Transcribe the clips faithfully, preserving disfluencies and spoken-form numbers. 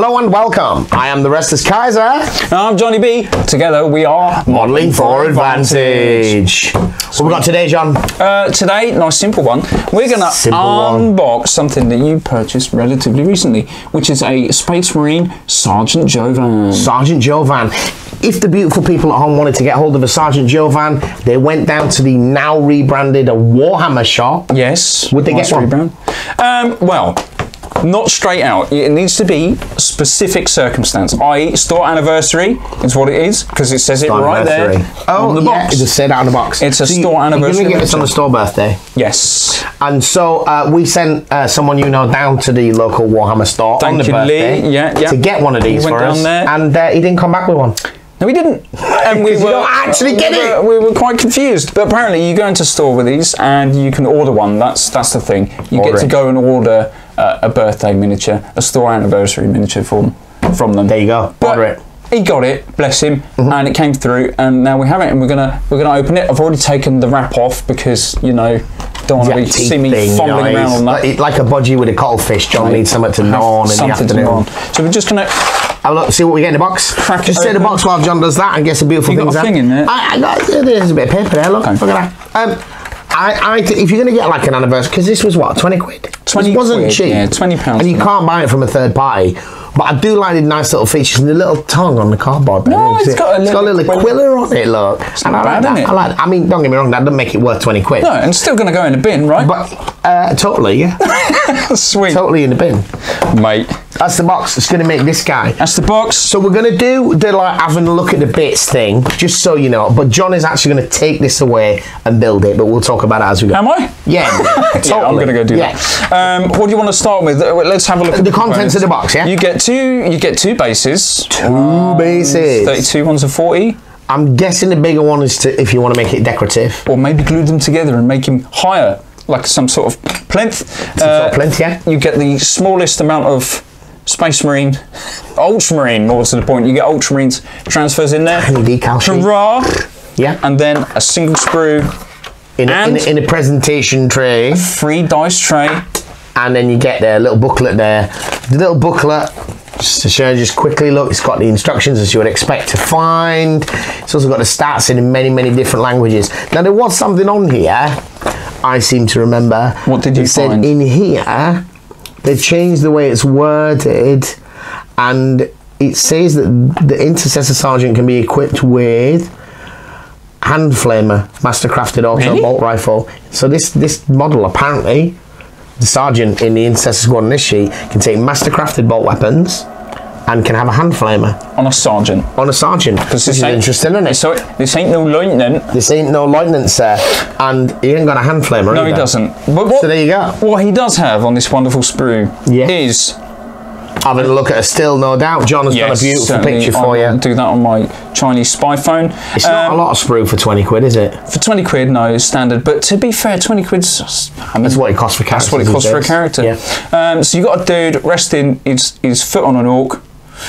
Hello and welcome. I am the Restless Kaiser. And I'm Johnny B. Together we are Modelling for Advantage. What we got today, John? Uh, today, nice simple one. We're going to unbox something that you purchased relatively recently, which is a Space Marine Sergeant Jovan. Sergeant Jovan. If the beautiful people at home wanted to get hold of a Sergeant Jovan, they went down to the now rebranded Warhammer shop. Yes. Would they nice get one? Rebrand. Um, well, not straight out. It needs to be specific circumstance, that is store anniversary is what it is, because it says store it right there oh, on the box. Yeah, it just said out of the box. It's a so store you, anniversary. You're going to get this on the store birthday? Yes. And so uh, we sent uh, someone you know down to the local Warhammer store Thank on the you, birthday Lee. Yeah, yeah. to get one of these he for us. There. And uh, he didn't come back with one. No, we didn't. And we were not actually getting it. We were quite confused. But apparently you go into store with these and you can order one. That's that's the thing. You order get to go and order uh, a birthday miniature, a store anniversary miniature from from them. There you go. But order it. He got it, bless him, mm-hmm. and it came through and now we have it and we're gonna we're gonna open it. I've already taken the wrap off because, you know, don't want to be see me thing, fumbling no, around on that. It's like a bodgie with a cottlefish, John needs something to gnaw on in the afternoon. So we're just gonna have a look, see what we get in the box. Crack just take the box while John does that and gets some beautiful you things got a thing in there. I, I got, there's a bit of paper there. Look, okay. look at that. Um, I, I, if you're gonna get like an anniversary, because this was what twenty quid. Twenty. It wasn't quid, cheap. Yeah, twenty pounds. And you can't buy it from a third party. But I do like the nice little features and the little tongue on the cardboard. No, it's, it's, got a it's got a little quiller, quiller on it, look. It's not bad, isn't it? I like that. I mean, don't get me wrong, that doesn't make it worth twenty quid. No, and it's still going to go in the bin, right? But, uh, totally, yeah. Sweet. Totally in the bin. Mate. That's the box. It's going to make this guy. That's the box. So we're going to do the, like, having a look at the bits thing, just so you know. But John is actually going to take this away and build it, but we'll talk about it as we go. Am I? Yeah. Totally. Yeah, I'm going to go do yeah. that. Um, what do you want to start with? Let's have a look at the contents of the box, yeah? You get Two, you get two bases. Two one's bases. thirty-two, one's a forty. I'm guessing the bigger one is to, if you want to make it decorative. Or maybe glue them together and make him higher, like some sort of plinth. Some uh, sort of plinth, yeah. You get the smallest amount of Space Marine, Ultramarine, more to the point. You get Ultramarine's transfers in there. Tiny decal sheet. Hurrah! Yeah. And then a single sprue. In a, in a, in a presentation tray. A free dice tray. And then you get there, little booklet there. The little booklet, just to show you, just quickly look, it's got the instructions as you would expect to find. It's also got the stats in many, many different languages. Now there was something on here, I seem to remember. What did you it find? Said in here, they changed the way it's worded, and it says that the Intercessor Sergeant can be equipped with hand flamer, mastercrafted auto really? bolt rifle. So this, this model apparently, the sergeant in the Intercessor Squad on this sheet can take mastercrafted bolt weapons and can have a hand flamer. On a sergeant. On a sergeant. Because this, this is interesting, isn't it? So this ain't no lieutenant. This ain't no lieutenant, sir. And he ain't got a hand flamer No, either. He doesn't. But what, so there you go. What he does have on this wonderful sprue yeah. is... having a look at a still, no doubt. John has yes, done a beautiful picture for I'll you. Do that on my Chinese spy phone. It's um, not a lot of sprue for twenty quid, is it? For twenty quid, no, it's standard. But to be fair, twenty quid's... I mean, that's what it costs for character. That's what it costs for a character. Yeah. Um, so you've got a dude resting his, his foot on an orc.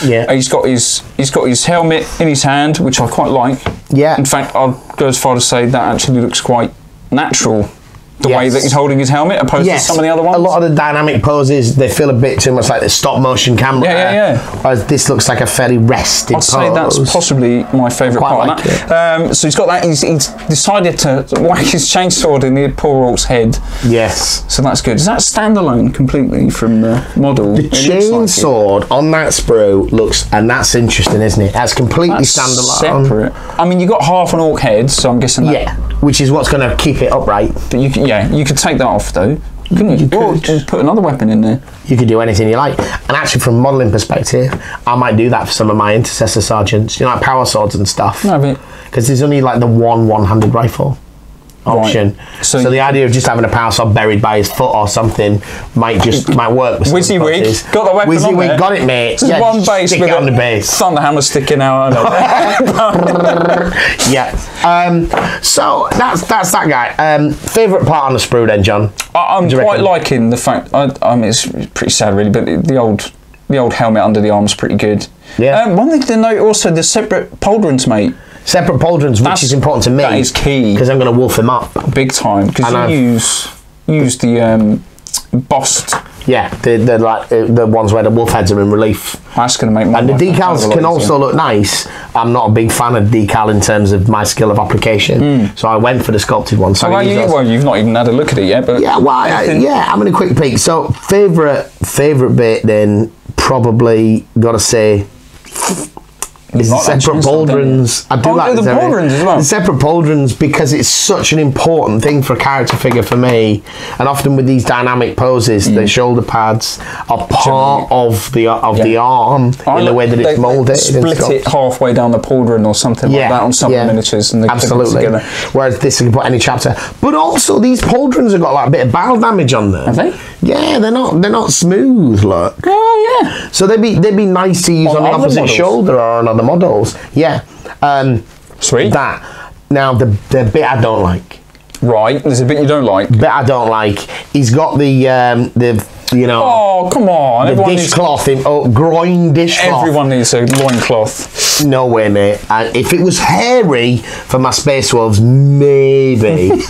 Yeah. Uh, he's got his he's got his helmet in his hand, which I quite like. Yeah. In fact, I'll go as far to say that actually looks quite natural. The yes. way that he's holding his helmet opposed yes. to some of the other ones? A lot of the dynamic poses, they feel a bit too much like the stop motion camera. Yeah, yeah, yeah. Whereas this looks like a fairly rested I'd pose. I'd say that's possibly my favourite part like of that. Um, so he's got that, he's, he's decided to whack his chainsword in the poor orc's head. Yes. So that's good. Is that standalone completely from the model? The chainsword like on that sprue looks, and that's interesting, isn't it? That's completely that's standalone. Separate. I mean, you've got half an orc head, so I'm guessing that. Yeah, which is what's going to keep it upright. But you can, Yeah, you could take that off though, couldn't you? You could. Just put another weapon in there. You could do anything you like. And actually from a modelling perspective, I might do that for some of my Intercessor Sergeants, you know, like power swords and stuff. No, but... because there's only like the one one-handed rifle option. Right. So, so the idea of just having a power sword buried by his foot or something might just, might work. WYSIWYG, got the weapon Wizzy on there. Got it, mate. Just yeah, one base with on the base. Thunderhammer sticking out. Yeah. Um, so that's that's that guy. Um, favourite part on the sprue then, John? I, I'm quite liking the fact, I, I mean, it's pretty sad really, but the, the old the old helmet under the arm's pretty good. Yeah. Um, one thing to note also, the separate pauldrons, mate. Separate pauldrons, That's, which is important to me. That is key. Because I'm going to wolf him up. Big time. Because you I've, use, use the um, bossed Yeah, they're, they're like the ones where the wolf heads are in relief. That's going to make my And the decals can also look nice. I'm not a big fan of decal in terms of my skill of application, mm. so I went for the sculpted one. So How about you? Well, you've not even had a look at it yet, but yeah, well, I, yeah, I'm in a quick peek. So favourite favourite bit then, probably got to say, is the separate pauldrons. I do oh, like the pauldrons as well. The separate pauldrons, because it's such an important thing for a character figure for me, and often with these dynamic poses, mm. the shoulder pads are part of the of yeah. the arm I in the way that it's moulded. Split it halfway down the pauldron or something yeah. like that on some yeah. miniatures, and they absolutely. Together. Whereas this, you can put any chapter. But also these pauldrons have got like a bit of battle damage on them. Have they? Yeah, they're not they're not smooth. Look. Oh yeah. So they'd be they'd be nice to use on, on the opposite models. shoulder or on another. models yeah um sweet that now the the bit I don't like right there's a bit you don't like bit I don't like he's got the um the you know oh come on the everyone dishcloth needs... in oh groin dishcloth everyone needs a loincloth no way mate and if it was hairy for my Space Wolves maybe.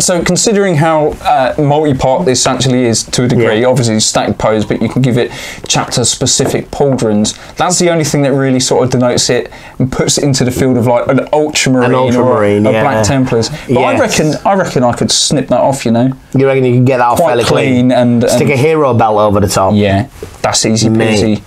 So considering how uh, multi-part this actually is to a degree, yeah. obviously stacked pose, but you can give it chapter specific pauldrons. That's the only thing that really sort of denotes it and puts it into the field of like an ultramarine, an ultramarine or a, yeah. a black Templars. But yes. I reckon I reckon I could snip that off, you know. You reckon you can get that off fairly clean, clean and, and stick a hero belt over the top. Yeah, that's easy peasy.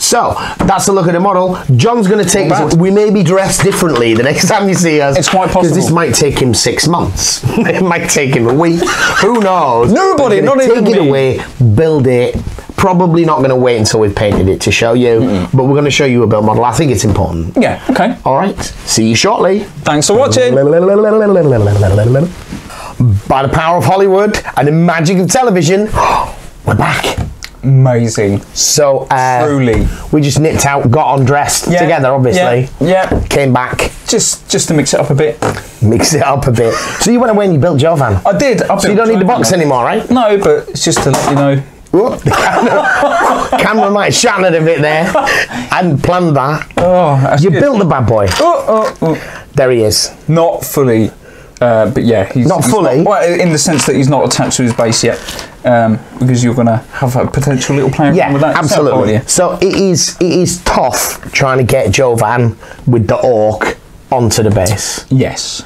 So that's a look at the model. John's going to take. Us, we may be dressed differently the next time you see us. It's quite possible. Because this might take him six months. It might take him a week. Who knows? Nobody, not even me. Take it away, build it. Probably not going to wait until we've painted it to show you, mm-mm. but we're going to show you a build model. I think it's important. Yeah. Okay. All right. See you shortly. Thanks for watching. By the power of Hollywood and the magic of television, we're back. Amazing. So uh, truly, we just nipped out, got undressed yeah, together, obviously. Yeah, yeah. Came back just just to mix it up a bit. Mix it up a bit. So you went away and you built Jovan. I did. I so you don't need the box anymore, right? No, but it's just to let you know. Whoop, the camera, camera might shattered a bit there. And planned that. Oh, you good. built the bad boy. Oh, oh, oh. There he is. Not fully. Uh, but yeah, he's not he's fully. Not, well, in the sense that he's not attached to his base yet, um, because you're going to have a potential little player yeah, with that. Absolutely. So it is it is tough trying to get Jovan with the orc onto the base. Yes.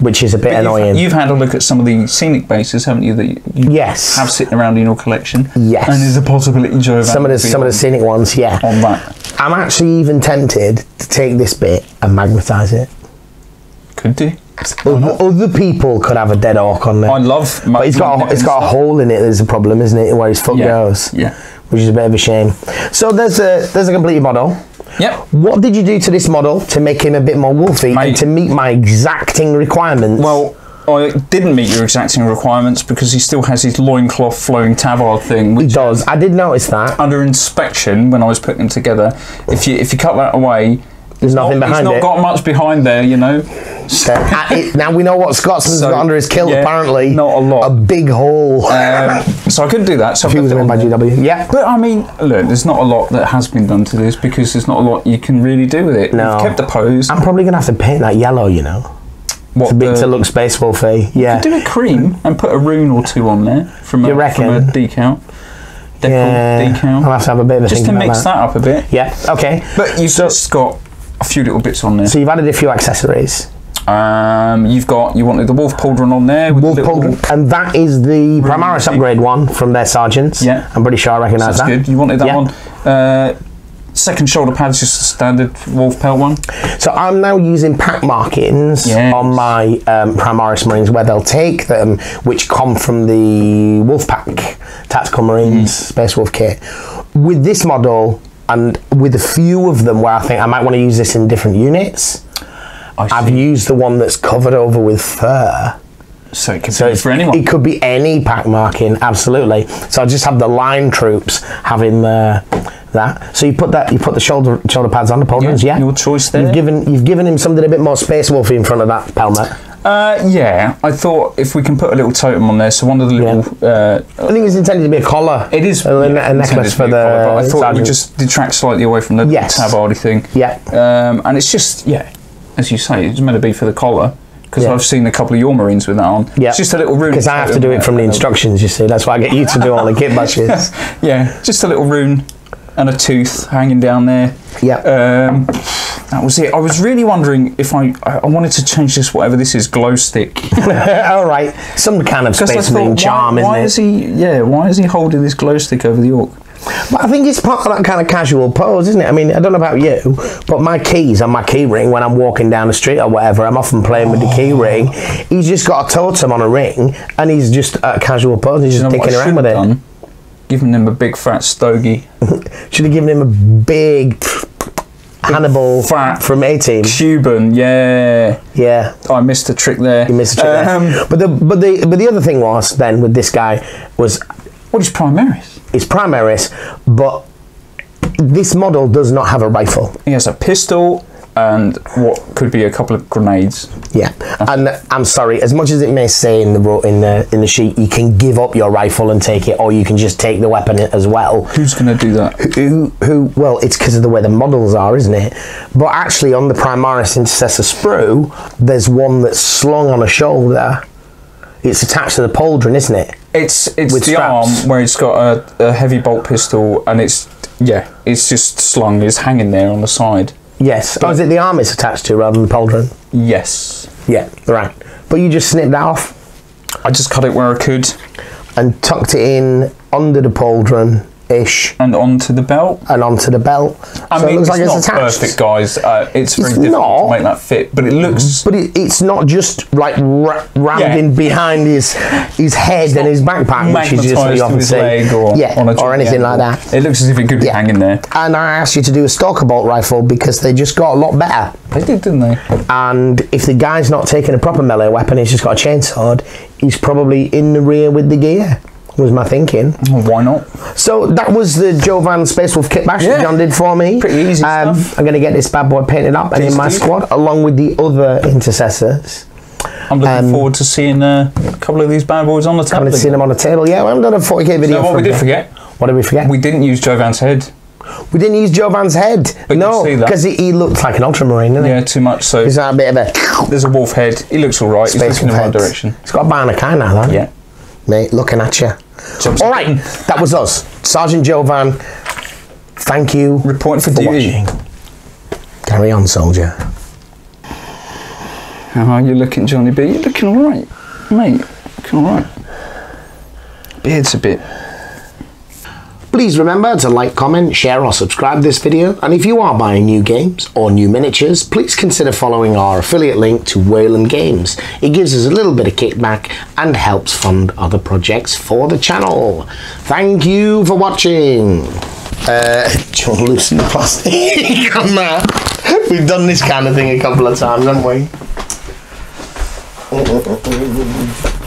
Which is a bit but annoying. You've, you've had a look at some of the scenic bases, haven't you? That you yes. have sitting around in your collection. Yes. And there's a possibility Jovan. Some of the some of the scenic ones, yeah. On that, I'm actually even tempted to take this bit and magnetise it. Could do. Other people could have a dead orc on there. I love, but it's got a, it's got a hole in it. There's a problem, isn't it? Where his foot yeah. goes, yeah, which is a bit of a shame. So there's a there's a complete model. Yep. What did you do to this model to make him a bit more wolfy Mate. and to meet my exacting requirements? Well, I didn't meet your exacting requirements because he still has his loincloth flowing tabard thing. Which he does. I did notice that under inspection when I was putting them together. If you if you cut that away. There's nothing not, behind it. He's not it. got much behind there, you know. So, it, now we know what Scotsman's so, got under his kilt, yeah, apparently. Not a lot. A big hole. Um, so I couldn't do that. So if he was won by G W. Yeah. But I mean, look, there's not a lot that has been done to this because there's not a lot you can really do with it. No. You've kept the pose. I'm probably going to have to paint that yellow, you know. What, to, be, to look Space Wolfy. Yeah. You could do a cream and put a rune or two on there from, you a, reckon? from a decal. Decal, yeah. decal. I'll have to have a bit of a Just to mix that. that up a bit. Yeah, okay. But you've so, just got... a few little bits on there. So you've added a few accessories. Um, you've got, you wanted the wolf pauldron on there. With wolf the pauldron. And that is the Primaris upgrade one from their sergeants. Yeah. I'm pretty sure I recognise that. That's good. You wanted that yeah. one. Uh, second shoulder pad is just a standard wolf pelt one. So I'm now using pack markings yes. on my um, Primaris Marines where they'll take them, which come from the wolf pack, Tactical Marines, mm. Space Wolf kit. With this model, and with a few of them where I think I might want to use this in different units, I've used the one that's covered over with fur. So it could so be for anyone. It could be any pack marking, absolutely. So I just have the line troops having uh, that. So you put that, you put the shoulder shoulder pads on the pauldrons, yeah, yeah. Your choice there. You've given you've given him something a bit more Space Wolfy in front of that helmet. Uh, yeah, I thought if we can put a little totem on there, so one of the little... Yeah. Uh, I think it's intended to be a collar. It is. A, yeah, a necklace for the... Collar, but I thought it would just detract slightly away from the yes. tabardy thing. Yeah. Um, and it's just, yeah, as you say, it's meant to be for the collar. because yeah. I've seen a couple of your Marines with that on. Yeah. It's just a little rune. Because I have to do it from the instructions, you see. That's why I get you to do all the kit bashes. Yeah, just a little rune and a tooth hanging down there. Yeah. Um, that was it. I was really wondering if I, I, I wanted to change this, whatever this is, glow stick. All right. Some kind of Space Marine charm, isn't it? Why is he, yeah, why is he holding this glow stick over the Orc? But I think it's part of that kind of casual pose, isn't it? I mean, I don't know about you, but my keys and my key ring, when I'm walking down the street or whatever, I'm often playing with oh. the key ring. He's just got a totem on a ring, and he's just a casual pose. He's just dicking around with it. Giving him a big fat stogie. Should have given him a big Hannibal fat from A-Team. Cuban, yeah. Yeah. Oh, I missed the trick there. You missed the trick um, there. But the, but, the, but the other thing was, then, with this guy, was... What is Primaris? It's Primaris, but this model does not have a rifle. He has a pistol and what could be a couple of grenades. Yeah, and I'm sorry, as much as it may say in the in the in the sheet, you can give up your rifle and take it, or you can just take the weapon as well. Who's going to do that? Who? Who? Well, it's because of the way the models are, isn't it? But actually, on the Primaris Intercessor sprue, there's one that's slung on a shoulder. It's attached to the pauldron, isn't it? It's it's With the straps. arm where it's got a, a heavy bolt pistol, and it's yeah, it's just slung, it's hanging there on the side. Yes. But, oh, is it the arm it's attached to rather than the pauldron? Yes. Yeah. Right. But you just snipped that off. I just cut it where I could, and tucked it in under the pauldron ish, and onto the belt, and onto the belt. I so mean, it looks it's like not it's attached. perfect, guys. Uh, it's, it's very difficult not, to make that fit, but it looks. But it, it's not just like ra rounding yeah. behind his his head it's and his backpack, which is just really his leg or, yeah, on a or anything yeah. like that. It looks as if it could be yeah. hanging there. And I asked you to do a stalker bolt rifle because they just got a lot better. They did, didn't they? And if the guy's not taking a proper melee weapon, he's just got a chainsword. He's probably in the rear with the gear. Was my thinking. Why not? So that was the Jovan Space Wolf kit bash yeah. that John did for me. Pretty easy um, stuff. I'm going to get this bad boy painted up and in my squad, along with the other intercessors. I'm looking um, forward to seeing uh, a couple of these bad boys on the table. I'm seeing them on the table. Yeah, we haven't done a forty K video. So what we did forget? What did we forget? We didn't use Jovan's head. We didn't use Jovan's head. But no, because he, he looked like an Ultramarine, didn't he? Yeah, too much. So he's a bit of a. There's a wolf head. He looks all right. Space He's looking in the right direction. He's got a banner kind now, hasn't he? Yeah. Mate, looking at you. All right, that was us, Sergeant Jovan. Thank you. Report for, for duty. Watching. Carry on, soldier. How are you looking, Johnny B? You're looking all right, mate. Looking all right. Beard's a bit. Please remember to like, comment, share or subscribe this video, and if you are buying new games or new miniatures, please consider following our affiliate link to Wayland Games. It gives us a little bit of kickback and helps fund other projects for the channel. Thank you for watching. Uh, do you want to loosen the plastic? Come on. We've done this kind of thing a couple of times, haven't we? Perfect.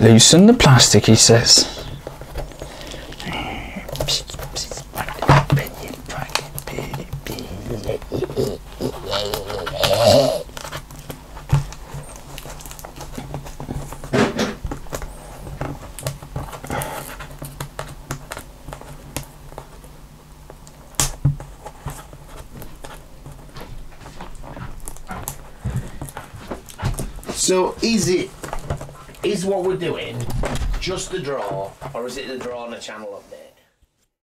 Loosen the plastic, he says. So is it, is what we're doing just the draw, or is it the draw on a channel update?